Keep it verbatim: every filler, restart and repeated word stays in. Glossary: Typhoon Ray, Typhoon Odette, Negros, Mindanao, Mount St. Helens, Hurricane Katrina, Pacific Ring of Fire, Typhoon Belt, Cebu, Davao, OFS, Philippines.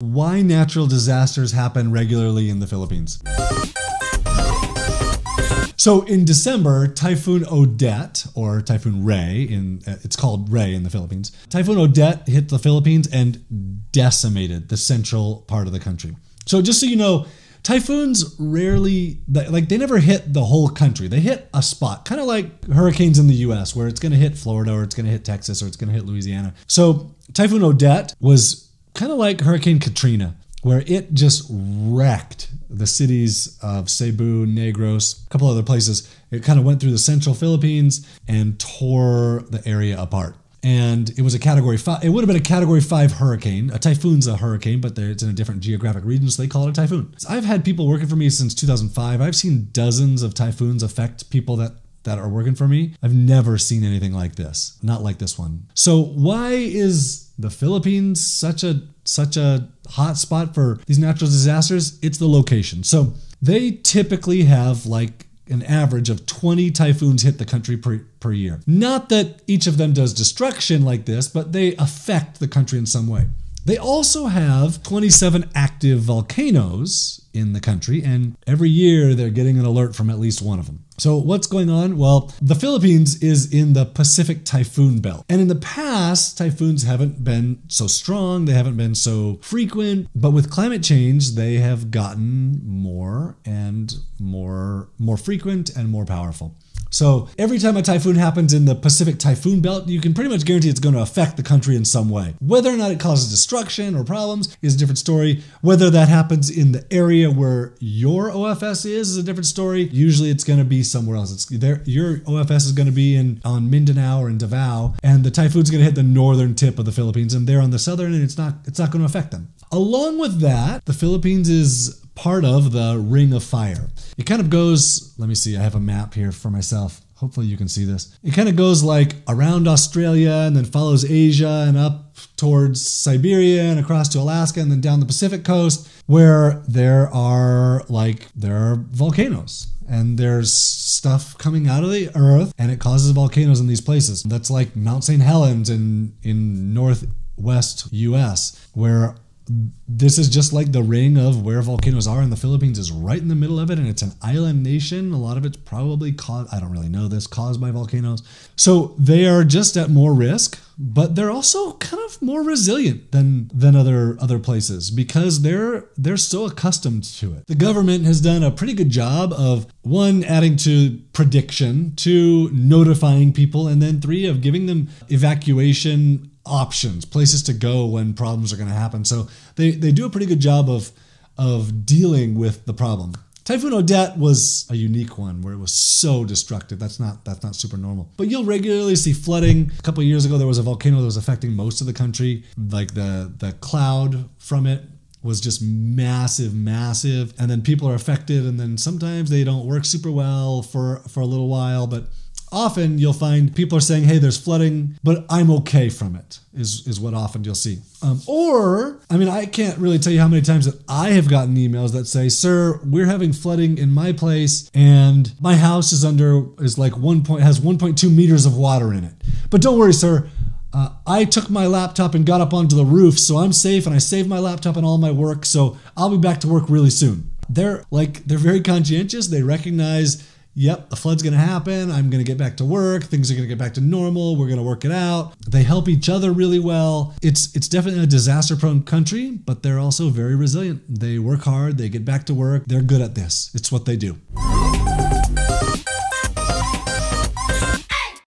Why natural disasters happen regularly in the Philippines. So in December, Typhoon Odette, or Typhoon Ray, in uh, it's called Ray in the Philippines. Typhoon Odette hit the Philippines and decimated the central part of the country. So just so you know, typhoons rarely, like they never hit the whole country. They hit a spot, kind of like hurricanes in the U S where it's going to hit Florida or it's going to hit Texas or it's going to hit Louisiana. So Typhoon Odette was kind of like Hurricane Katrina, where it just wrecked the cities of Cebu, Negros, a couple other places. It kind of went through the central Philippines and tore the area apart. And it was a category five. It would have been a category five hurricane. A typhoon's a hurricane, but it's in a different geographic region, so they call it a typhoon. So I've had people working for me since two thousand five. I've seen dozens of typhoons affect people that that are working for me. I've never seen anything like this. Not like this one. So why is the Philippines such a such a hot spot for these natural disasters? It's the location. So they typically have like an average of twenty typhoons hit the country per, per year. Not that each of them does destruction like this, but they affect the country in some way. They also have twenty-seven active volcanoes in the country, and every year they're getting an alert from at least one of them. So what's going on? Well, the Philippines is in the Pacific Typhoon Belt. And in the past, typhoons haven't been so strong, they haven't been so frequent, but with climate change, they have gotten more and more, more frequent and more powerful. So every time a typhoon happens in the Pacific Typhoon Belt, you can pretty much guarantee it's going to affect the country in some way. Whether or not it causes destruction or problems is a different story. Whether that happens in the area where your O F S is is a different story. Usually it's going to be somewhere else. It's there, your O F S is going to be in on Mindanao or in Davao, and the typhoon's going to hit the northern tip of the Philippines, and they're on the southern, and it's not it's not going to affect them. Along with that, the Philippines is part of the Ring of Fire. It kind of goes, let me see, I have a map here for myself. Hopefully you can see this. It kind of goes like around Australia and then follows Asia and up towards Siberia and across to Alaska and then down the Pacific coast, where there are like, there are volcanoes and there's stuff coming out of the earth, and it causes volcanoes in these places. That's like Mount Saint Helens in, in northwest U S, where this is just like the ring of where volcanoes are, and the Philippines is right in the middle of it, and it's an island nation. A lot of it's probably caused, I don't really know this, caused by volcanoes. So they are just at more risk, but they're also kind of more resilient than than other other places because they're they're so accustomed to it. The government has done a pretty good job of, one, adding to prediction, two, notifying people, and then three, of giving them evacuation options, places to go when problems are going to happen. So they, they do a pretty good job of, of dealing with the problem. Typhoon Odette was a unique one where it was so destructive. That's not, that's not super normal. But you'll regularly see flooding. A couple of years ago, there was a volcano that was affecting most of the country. Like the, the cloud from it was just massive, massive. And then people are affected, and then sometimes they don't work super well for, for a little while. But often you'll find people are saying, hey, there's flooding, but I'm okay from it, is, is what often you'll see. Um, or, I mean, I can't really tell you how many times that I have gotten emails that say, sir, we're having flooding in my place, and my house is under, is like one point, has one point two meters of water in it. But don't worry, sir, uh, I took my laptop and got up onto the roof, so I'm safe, and I saved my laptop and all my work, so I'll be back to work really soon. They're like, they're very conscientious. They recognize, yep, a flood's gonna happen, I'm gonna get back to work, things are gonna get back to normal, we're gonna work it out. They help each other really well. It's it's definitely a disaster-prone country, but they're also very resilient. They work hard, they get back to work, they're good at this. It's what they do.